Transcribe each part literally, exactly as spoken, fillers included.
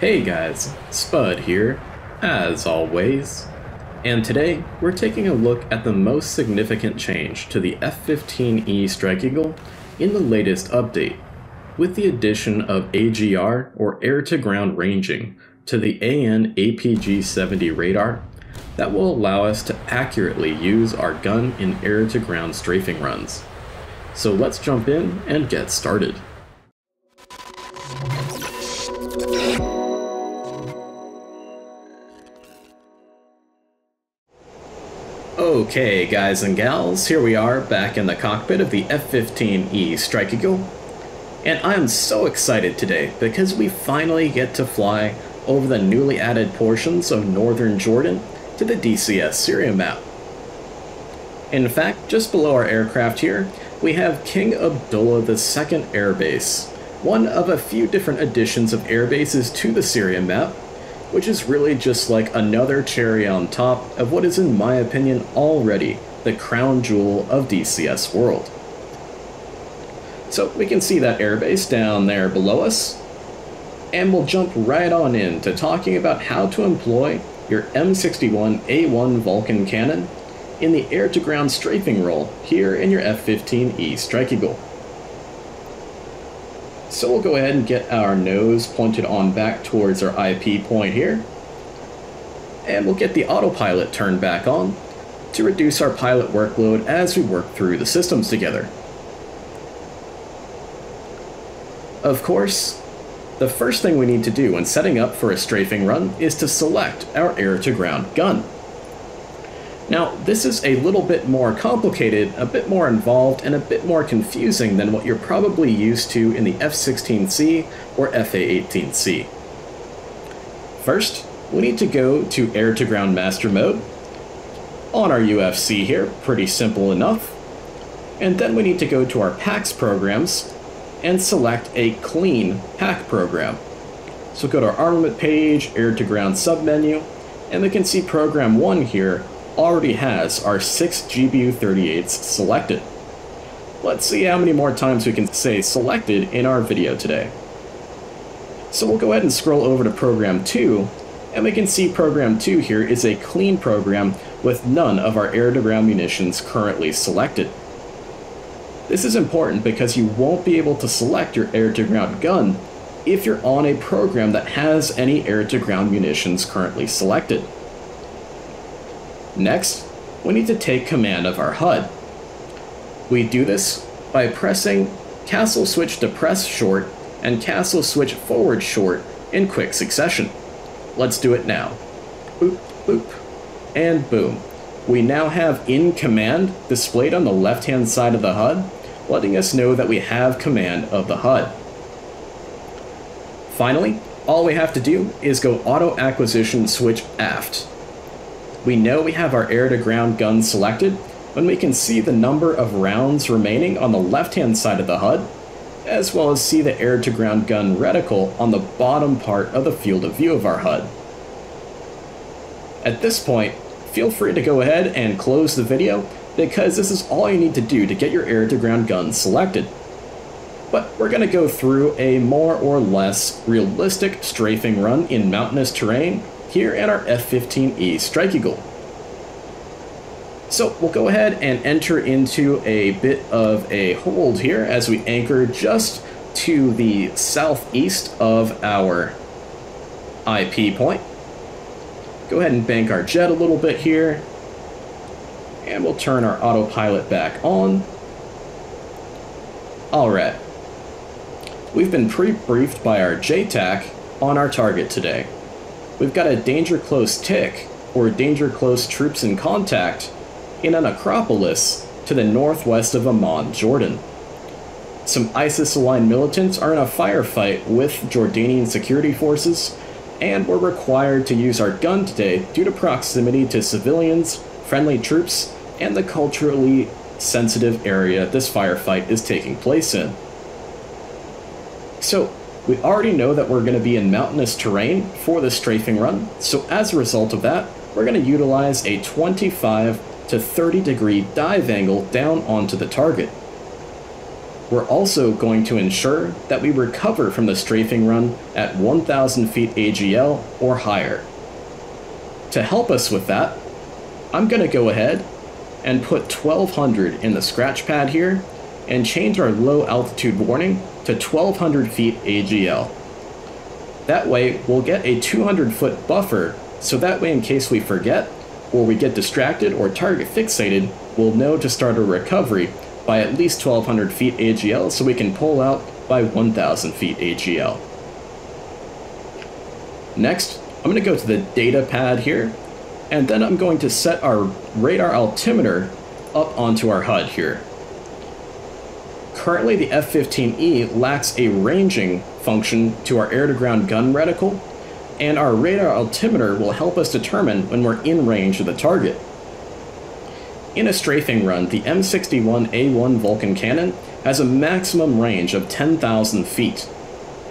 Hey guys, Spud here, as always, and today we're taking a look at the most significant change to the F fifteen E Strike Eagle in the latest update, with the addition of A G R, or Air To Ground Ranging, to the A N A P G seventy radar that will allow us to accurately use our gun in air to ground strafing runs. So let's jump in and get started. Okay guys and gals, here we are back in the cockpit of the F fifteen E Strike Eagle, and I'm so excited today because we finally get to fly over the newly added portions of northern Jordan to the D C S Syria map. In fact, just below our aircraft here, we have King Abdullah the Second Airbase, one of a few different additions of airbases to the Syria map, which is really just like another cherry on top of what is, in my opinion, already the crown jewel of D C S World. So we can see that airbase down there below us, and we'll jump right on in to talking about how to employ your M sixty-one A one Vulcan Cannon in the air-to-ground strafing role here in your F fifteen E Strike Eagle. So we'll go ahead and get our nose pointed on back towards our I P point here, and we'll get the autopilot turned back on to reduce our pilot workload as we work through the systems together. Of course, the first thing we need to do when setting up for a strafing run is to select our air-to-ground gun. Now, this is a little bit more complicated, a bit more involved, and a bit more confusing than what you're probably used to in the F sixteen C or F A eighteen C. First, we need to go to air-to-ground master mode on our U F C here, pretty simple enough. And then we need to go to our PAX programs and select a clean PAC program. So go to our armament page, air-to-ground submenu, and we can see program one here already has our six G B U thirty-eights selected. Let's see how many more times we can say selected in our video today. So we'll go ahead and scroll over to program two, and we can see program two here is a clean program with none of our air-to-ground munitions currently selected. This is important because you won't be able to select your air-to-ground gun if you're on a program that has any air-to-ground munitions currently selected. Next, we need to take command of our H U D. We do this by pressing castle switch to press short and castle switch forward short in quick succession. Let's do it now. Boop, boop, and boom. We now have in command displayed on the left-hand side of the H U D, letting us know that we have command of the H U D. Finally, all we have to do is go auto acquisition switch aft. We know we have our air-to-ground gun selected when we can see the number of rounds remaining on the left-hand side of the H U D, as well as see the air-to-ground gun reticle on the bottom part of the field of view of our H U D. At this point, feel free to go ahead and close the video, because this is all you need to do to get your air-to-ground gun selected. But we're going to go through a more or less realistic strafing run in mountainous terrain here at our F fifteen E Strike Eagle. So we'll go ahead and enter into a bit of a hold here as we anchor just to the southeast of our I P point. Go ahead and bank our jet a little bit here, and we'll turn our autopilot back on. All right, we've been pre-briefed by our J TAC on our target today. We've got a danger close tick, or danger close troops in contact, in an acropolis to the northwest of Amman, Jordan. Some ISIS-aligned militants are in a firefight with Jordanian security forces, and we're required to use our gun today due to proximity to civilians, friendly troops, and the culturally sensitive area this firefight is taking place in. So, we already know that we're going to be in mountainous terrain for this strafing run, so as a result of that, we're going to utilize a twenty-five to thirty degree dive angle down onto the target. We're also going to ensure that we recover from the strafing run at one thousand feet A G L or higher. To help us with that, I'm going to go ahead and put twelve hundred in the scratch pad here and change our low altitude warning to twelve hundred feet A G L. That way we'll get a two hundred foot buffer, so that way in case we forget or we get distracted or target fixated, we'll know to start a recovery by at least twelve hundred feet A G L, so we can pull out by one thousand feet A G L. Next, I'm going to go to the data pad here, and then I'm going to set our radar altimeter up onto our H U D here. Currently, the F fifteen E lacks a ranging function to our air-to-ground gun reticle, and our radar altimeter will help us determine when we're in range of the target. In a strafing run, the M sixty-one A one Vulcan Cannon has a maximum range of ten thousand feet.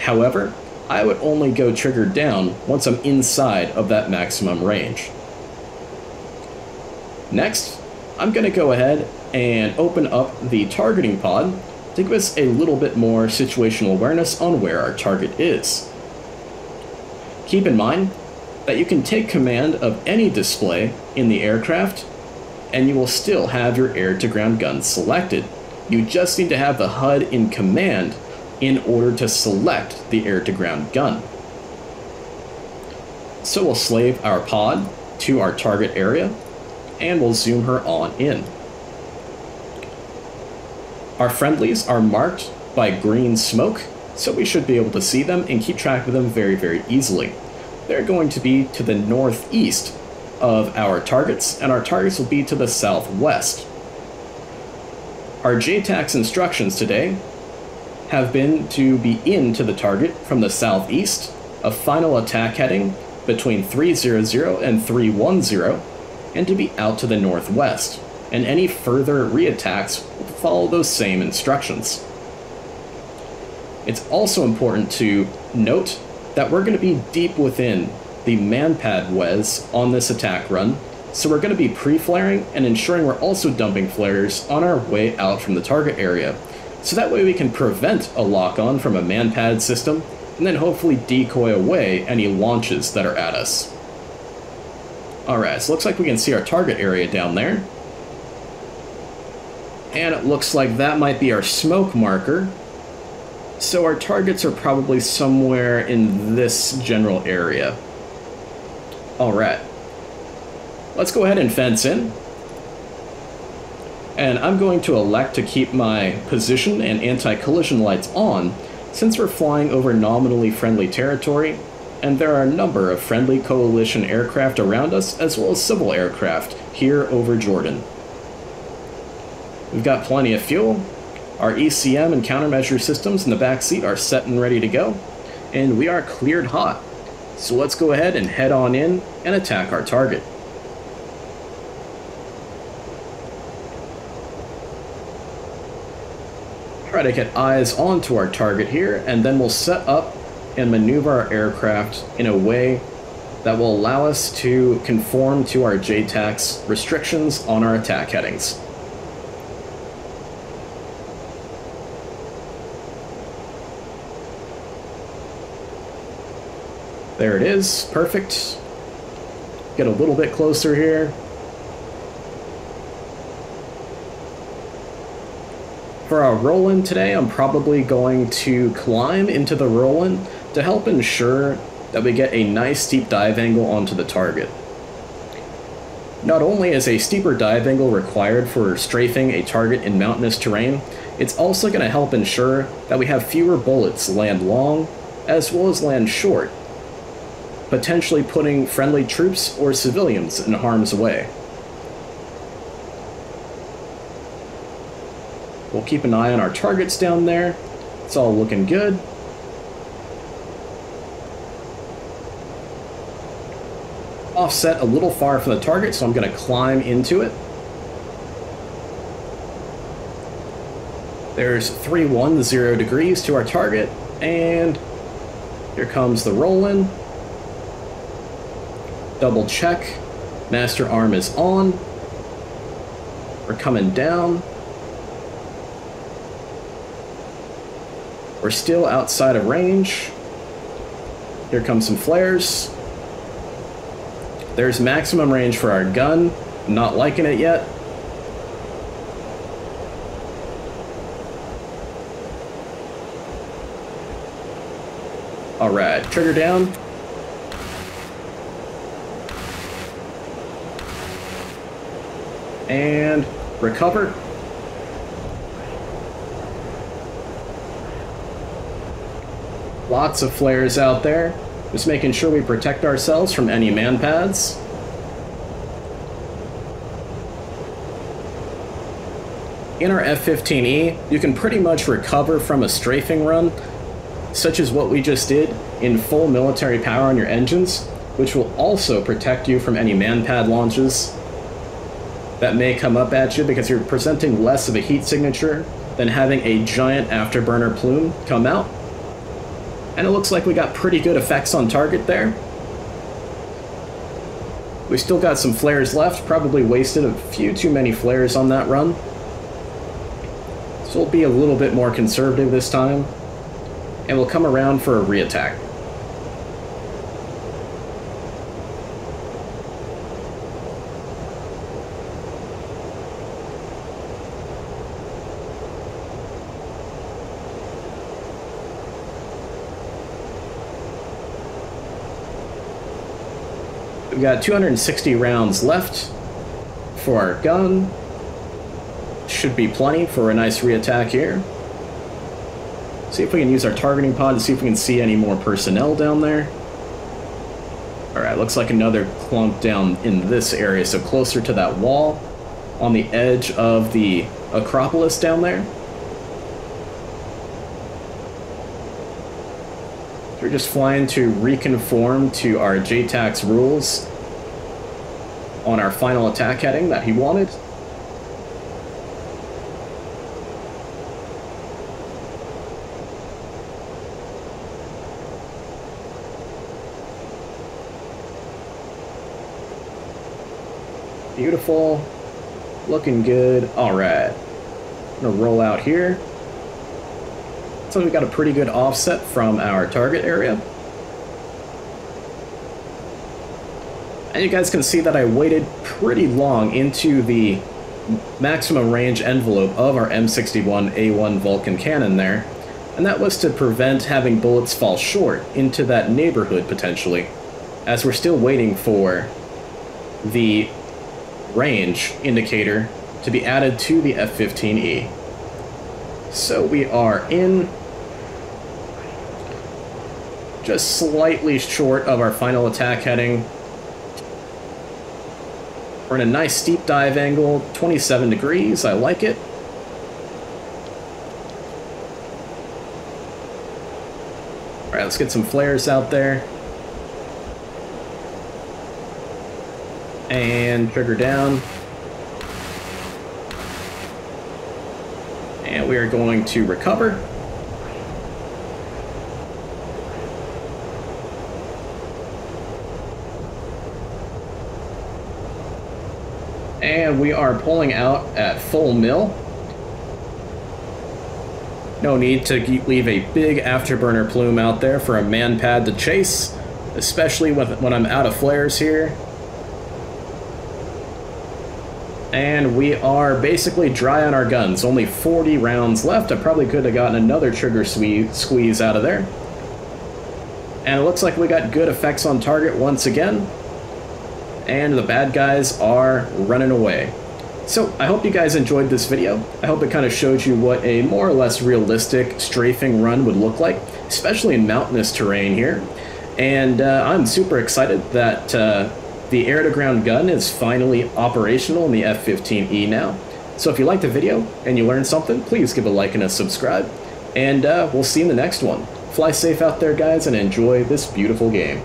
However, I would only go triggered down once I'm inside of that maximum range. Next, I'm going to go ahead and open up the targeting pod to give us a little bit more situational awareness on where our target is. Keep in mind that you can take command of any display in the aircraft and you will still have your air-to-ground gun selected. You just need to have the H U D in command in order to select the air-to-ground gun. So we'll slave our pod to our target area, and we'll zoom her on in. Our friendlies are marked by green smoke, so we should be able to see them and keep track of them very, very easily. They're going to be to the northeast of our targets, and our targets will be to the southwest. Our J TAC's instructions today have been to be into the target from the southeast, a final attack heading between three hundred and three ten, and to be out to the northwest, and any further reattacks will follow those same instructions. It's also important to note that we're going to be deep within the manpad W E S on this attack run, so we're going to be pre-flaring and ensuring we're also dumping flares on our way out from the target area, so that way we can prevent a lock-on from a manpad system and then hopefully decoy away any launches that are at us. Alright, so looks like we can see our target area down there, and it looks like that might be our smoke marker. So our targets are probably somewhere in this general area. Alright, let's go ahead and fence in. And I'm going to elect to keep my position and anti-collision lights on, since we're flying over nominally friendly territory, and there are a number of friendly coalition aircraft around us, as well as civil aircraft here over Jordan. We've got plenty of fuel. Our E C M and countermeasure systems in the back seat are set and ready to go, and we are cleared hot. So let's go ahead and head on in and attack our target. Alright, I get eyes onto our target here, and then we'll set up and maneuver our aircraft in a way that will allow us to conform to our J TAC's restrictions on our attack headings. There it is, perfect. Get a little bit closer here. For our roll-in today, I'm probably going to climb into the roll-in to help ensure that we get a nice steep dive angle onto the target. Not only is a steeper dive angle required for strafing a target in mountainous terrain, it's also going to help ensure that we have fewer bullets land long as well as land short, potentially putting friendly troops or civilians in harm's way. We'll keep an eye on our targets down there. It's all looking good. Offset a little far from the target, so I'm going to climb into it. There's three hundred ten degrees to our target, and here comes the roll-in. Double check, master arm is on, we're coming down, We're still outside of range. Here comes some flares. There's maximum range for our gun. I'm not liking it yet. All right, trigger down. And recover. Lots of flares out there. Just making sure we protect ourselves from any man pads. In our F fifteen E, you can pretty much recover from a strafing run, such as what we just did, in full military power on your engines, which will also protect you from any man pad launches that may come up at you, because you're presenting less of a heat signature than having a giant afterburner plume come out. And it looks like we got pretty good effects on target there. We still got some flares left, probably wasted a few too many flares on that run. So we'll be a little bit more conservative this time, and we'll come around for a reattack. We've got two hundred sixty rounds left for our gun. Should be plenty for a nice reattack here. See if we can use our targeting pod to see if we can see any more personnel down there. Alright, looks like another clump down in this area, so closer to that wall on the edge of the Acropolis down there. We're just flying to reconform to our J TAC's rules on our final attack heading that he wanted. Beautiful. Looking good. Alright. I'm going to roll out here. So we got a pretty good offset from our target area. And you guys can see that I waited pretty long into the maximum range envelope of our M sixty-one A one Vulcan Cannon there. And that was to prevent having bullets fall short into that neighborhood potentially, as we're still waiting for the range indicator to be added to the F fifteen E. So we are in just slightly short of our final attack heading. We're in a nice steep dive angle, twenty-seven degrees, I like it. All right, let's get some flares out there. And trigger down. And we are going to recover. And we are pulling out at full mill. No need to leave a big afterburner plume out there for a man pad to chase, especially when I'm out of flares here. And we are basically dry on our guns. Only forty rounds left. I probably could have gotten another trigger squeeze out of there. And it looks like we got good effects on target once again. And the bad guys are running away. So I hope you guys enjoyed this video. I hope it kind of showed you what a more or less realistic strafing run would look like, especially in mountainous terrain here. And uh, I'm super excited that Uh, The air-to-ground gun is finally operational in the F fifteen E now. So if you liked the video and you learned something, please give a like and a subscribe. And uh, we'll see you in the next one. Fly safe out there, guys, and enjoy this beautiful game.